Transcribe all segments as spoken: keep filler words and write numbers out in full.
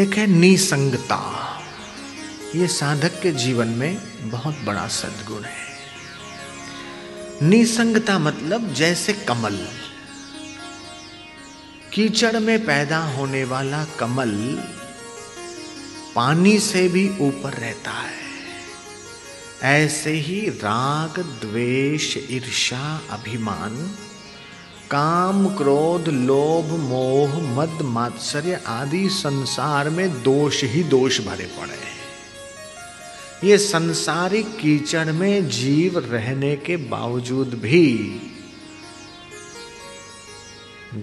एक है निसंगता। ये साधक के जीवन में बहुत बड़ा सद्गुण है। निसंगता मतलब जैसे कमल, कीचड़ में पैदा होने वाला कमल पानी से भी ऊपर रहता है, ऐसे ही राग द्वेष ईर्ष्या अभिमान काम क्रोध लोभ मोह मद मात्सर्य आदि संसार में दोष ही दोष भरे पड़े हैं। ये संसारिक कीचड़ में जीव रहने के बावजूद भी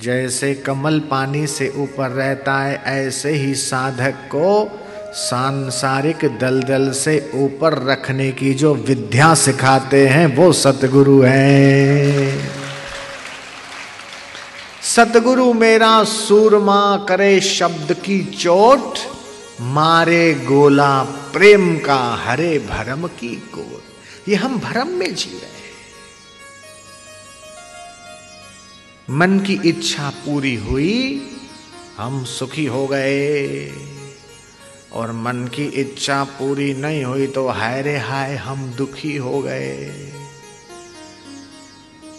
जैसे कमल पानी से ऊपर रहता है, ऐसे ही साधक को सांसारिक दलदल से ऊपर रखने की जो विद्या सिखाते हैं वो सतगुरु हैं। सतगुरु मेरा सूरमा करे शब्द की चोट, मारे गोला प्रेम का हरे भरम की गोद। ये हम भरम में जी रहे हैं। मन की इच्छा पूरी हुई, हम सुखी हो गए, और मन की इच्छा पूरी नहीं हुई तो हाय रे हाय हम दुखी हो गए।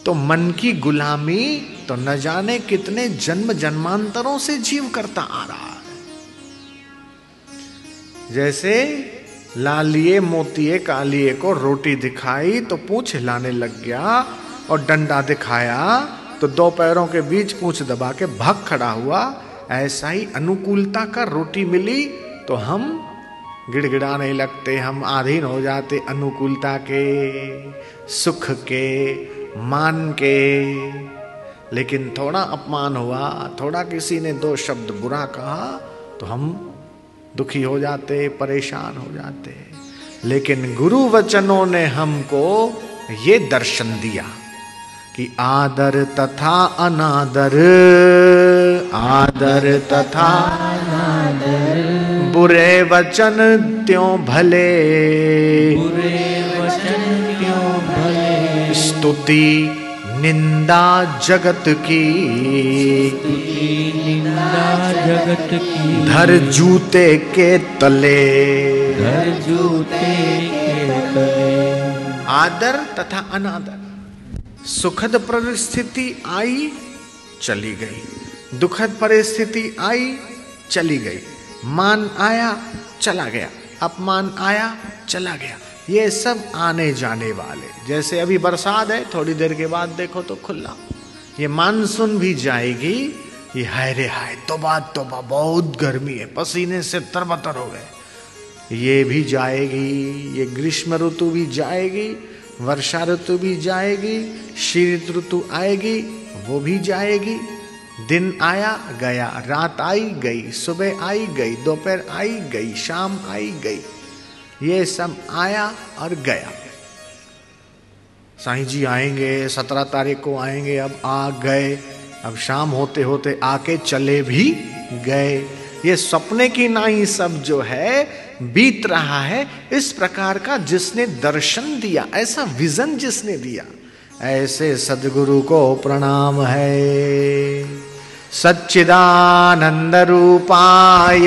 तो मन की गुलामी तो न जाने कितने जन्म जन्मांतरों से जीव करता आ रहा है। जैसे लालिए मोतिए कालिए को रोटी दिखाई तो पूंछ हिलाने लग गया, और डंडा दिखाया तो दो पैरों के बीच पूंछ दबा के भाग खड़ा हुआ। ऐसा ही अनुकूलता का रोटी मिली तो हम गिड़गिड़ाने लगते, हम आधीन हो जाते अनुकूलता के, सुख के, मान के। लेकिन थोड़ा अपमान हुआ, थोड़ा किसी ने दो शब्द बुरा कहा तो हम दुखी हो जाते, परेशान हो जाते। लेकिन गुरु वचनों ने हमको ये दर्शन दिया कि आदर तथा अनादर, आदर तथा अनादर, बुरे वचन त्यों भले, बुरे वचन त्यों भले, स्तुति निंदा जगत की, निंदा जगत की, धर जूते के तले, धर जूते के तले। आदर तथा अनादर, सुखद परिस्थिति आई चली गई, दुखद परिस्थिति आई चली गई, मान आया चला गया, अपमान आया चला गया। ये सब आने जाने वाले। जैसे अभी बरसात है, थोड़ी देर के बाद देखो तो खुला। ये मानसून भी जाएगी। ये हाय रे हाय तौबा तौबा बहुत गर्मी है, पसीने से तरबतर हो गए। ये भी जाएगी। ये ग्रीष्म ऋतु भी जाएगी, वर्षा ऋतु भी जाएगी, शीत ऋतु आएगी, वो भी जाएगी। दिन आया गया, रात आई गई, सुबह आई गई, दोपहर आई गई, शाम आई गई। ये सब आया और गया। साईं जी आएंगे, सत्रह तारीख को आएंगे, अब आ गए, अब शाम होते होते आके चले भी गए। ये सपने की नाई सब जो है बीत रहा है। इस प्रकार का जिसने दर्शन दिया, ऐसा विजन जिसने दिया, ऐसे सदगुरु को प्रणाम है। सच्चिदानंद रूपाय,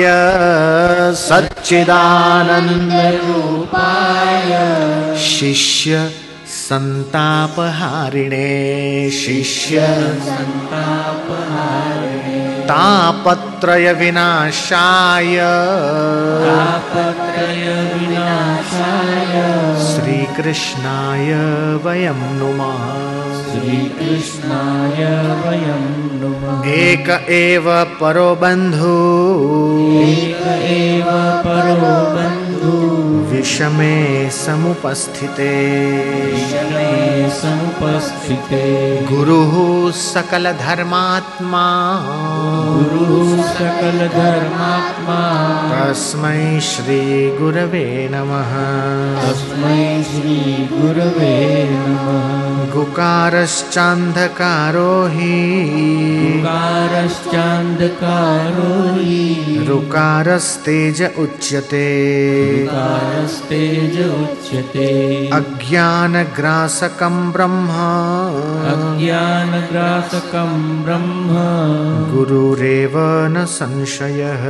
सच्चिदानंद रूपाय, शिष्य संतापहारिणे, शिष्य संतापहारिणे, तापत्रय विनाशाय, तापत्रय विनाशाय, श्रीकृष्णाय वयं नुमः, श्रीकृष्णाय वयं नुमः। एक एव परो बन्धु, एक एव परो बन्धु, विषमे समुपस्थिते, विषमे समुपस्थिते, गुरुः सकल धर्मात्मा, गुरुः सकल धर्मात्मा, तस्मै श्री गुरवे नमः, तस्मै श्री गुरवे नमः। गुकारश्चान्धकारो हि, गुकारश्चान्धकारो हि, रुक् विकारस्तेज उच्यते विकारस्तेज उच्यते अज्ञानग्रासकं ब्रह्म अज्ञानग्रासकं ब्रह्म गुरुरेव न संशयः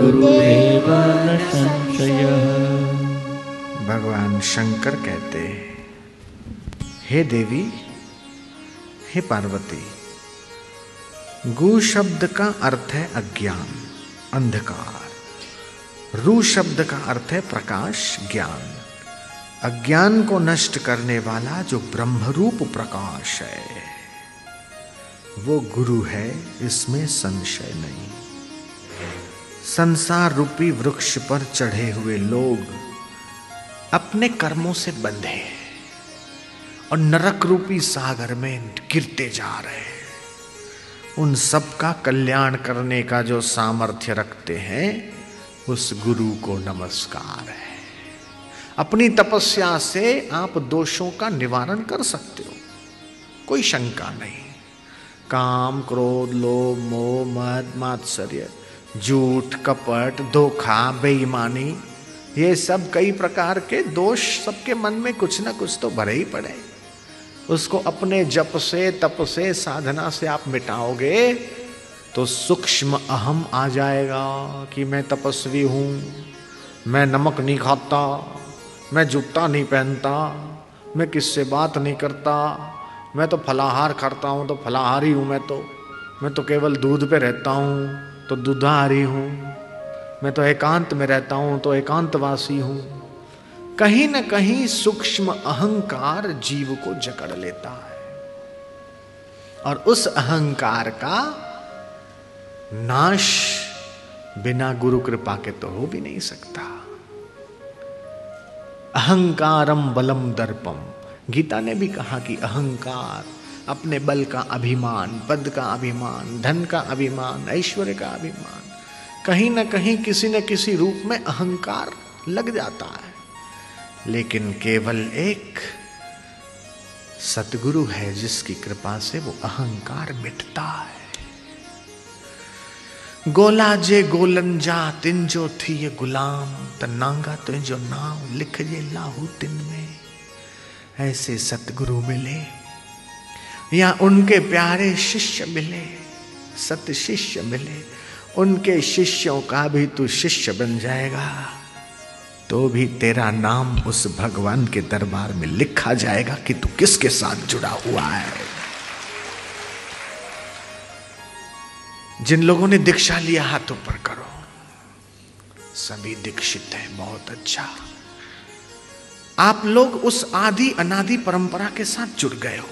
गुरुरेव न संशयः। भगवान शंकर कहते हैं, हे देवी, हे पार्वती, गु शब्द का अर्थ है अज्ञान, अंधकार। रू शब्द का अर्थ है प्रकाश, ज्ञान। अज्ञान को नष्ट करने वाला जो ब्रह्मरूप प्रकाश है वो गुरु है, इसमें संशय नहीं। संसार रूपी वृक्ष पर चढ़े हुए लोग अपने कर्मों से बंधे हैं और नरक रूपी सागर में गिरते जा रहे हैं। उन सब का कल्याण करने का जो सामर्थ्य रखते हैं उस गुरु को नमस्कार है। अपनी तपस्या से आप दोषों का निवारण कर सकते हो, कोई शंका नहीं। काम, क्रोध, लोभ, मोह, मद, मात्सर्य, झूठ, कपट, धोखा, बेईमानी, ये सब कई प्रकार के दोष सबके मन में कुछ ना कुछ तो भरे ही पड़े। उसको अपने जप से, तप से, साधना से आप मिटाओगे तो सूक्ष्म अहम आ जाएगा कि मैं तपस्वी हूँ, मैं नमक नहीं खाता, मैं जूता नहीं पहनता, मैं किससे बात नहीं करता, मैं तो फलाहार करता हूँ तो फलाहारी हूँ, मैं तो मैं तो केवल दूध पे रहता हूँ तो दूधाहारी हूँ, मैं तो एकांत में रहता हूँ तो एकांतवासी हूँ। कहीं न कहीं सूक्ष्म अहंकार जीव को जकड़ लेता है और उस अहंकार का नाश बिना गुरु कृपा के तो हो भी नहीं सकता। अहंकारम बलम दर्पम, गीता ने भी कहा कि अहंकार अपने बल का अभिमान, पद का अभिमान, धन का अभिमान, ऐश्वर्य का अभिमान, कहीं न कहीं किसी न किसी रूप में अहंकार लग जाता है। लेकिन केवल एक सतगुरु है जिसकी कृपा से वो अहंकार मिटता है। गोला जे गोलंजा तिंजो थी ये गुलाम, तनांगा तुझो नाम लिख जे लाहू तिन में। ऐसे सतगुरु मिले या उनके प्यारे शिष्य मिले, सत शिष्य मिले, उनके शिष्यों का भी तू शिष्य बन जाएगा तो भी तेरा नाम उस भगवान के दरबार में लिखा जाएगा कि तू किसके साथ जुड़ा हुआ है। जिन लोगों ने दीक्षा लिया हाथ ऊपर करो, सभी दीक्षित हैं, बहुत अच्छा। आप लोग उस आदि अनादि परंपरा के साथ जुड़ गए हो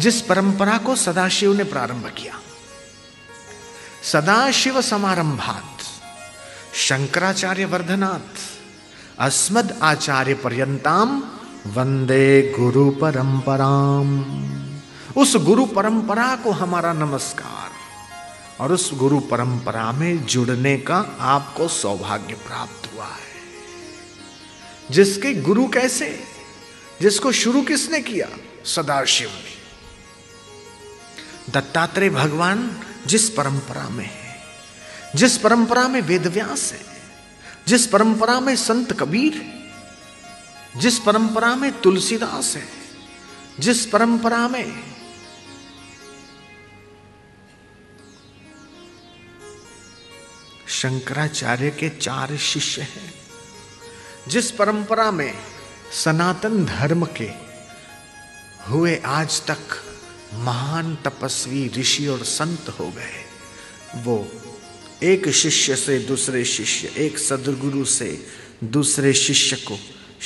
जिस परंपरा को सदाशिव ने प्रारंभ किया। सदाशिव समारंभात शंकराचार्य वर्धनात् अस्मद आचार्य पर्यंताम वंदे गुरु परंपराम। उस गुरु परंपरा को हमारा नमस्कार और उस गुरु परंपरा में जुड़ने का आपको सौभाग्य प्राप्त हुआ है। जिसके गुरु कैसे, जिसको शुरू किसने किया? सदाशिव ने। दत्तात्रेय भगवान जिस परंपरा में है, जिस परंपरा में वेदव्यास है, जिस परंपरा में संत कबीर, जिस परंपरा में तुलसीदास है, जिस परंपरा में शंकराचार्य के चार शिष्य हैं, जिस परंपरा में सनातन धर्म के हुए आज तक महान तपस्वी ऋषि और संत हो गए, वो एक शिष्य से दूसरे शिष्य, एक सदगुरु से दूसरे शिष्य को,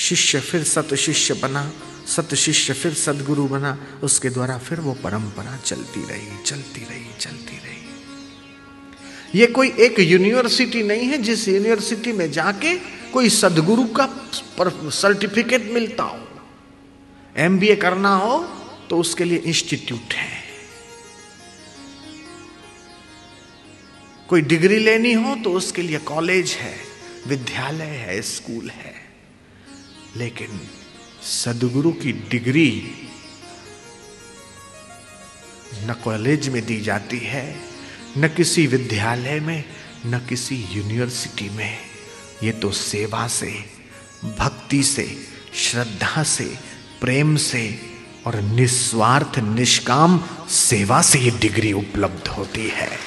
शिष्य फिर सत शिष्य बना, सत शिष्य फिर सदगुरु बना, उसके द्वारा फिर वो परंपरा चलती रही चलती रही चलती रही। ये कोई एक यूनिवर्सिटी नहीं है जिस यूनिवर्सिटी में जाके कोई सदगुरु का सर्टिफिकेट मिलता हो। एमबीए करना हो तो उसके लिए इंस्टीट्यूट है, कोई डिग्री लेनी हो तो उसके लिए कॉलेज है, विद्यालय है, स्कूल है। लेकिन सदगुरु की डिग्री न कॉलेज में दी जाती है, न किसी विद्यालय में, न किसी यूनिवर्सिटी में। ये तो सेवा से, भक्ति से, श्रद्धा से, प्रेम से और निस्वार्थ निष्काम सेवा से ये डिग्री उपलब्ध होती है।